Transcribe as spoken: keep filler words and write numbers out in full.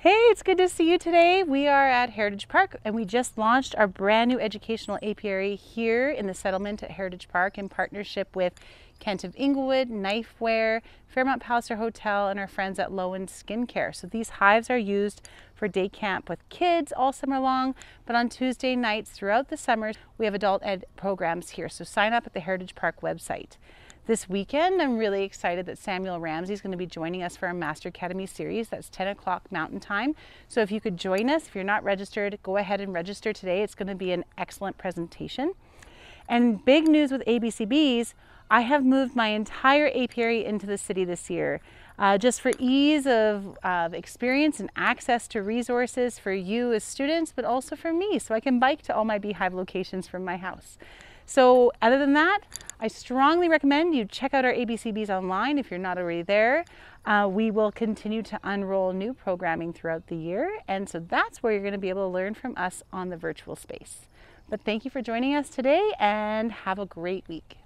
Hey, it's good to see you today. We are at Heritage Park and we just launched our brand new educational apiary here in the settlement at Heritage Park in partnership with Kent of Inglewood, Knifewear, Fairmont Palliser Hotel, and our friends at Lowen Skincare. So these hives are used for day camp with kids all summer long, but on Tuesday nights throughout the summer, we have adult ed programs here. So sign up at the Heritage Park website. This weekend, I'm really excited that Samuel Ramsey is going to be joining us for our Master Academy series. That's ten o'clock Mountain Time. So if you could join us, if you're not registered, go ahead and register today. It's going to be an excellent presentation. And big news with A B C Bees, I have moved my entire apiary into the city this year. Uh, just for ease of, of experience and access to resources for you as students, but also for me, so I can bike to all my beehive locations from my house. So other than that, I strongly recommend you check out our A B C Bees online if you're not already there. Uh, we will continue to unroll new programming throughout the year, and so that's where you're going to be able to learn from us on the virtual space. But thank you for joining us today, and have a great week.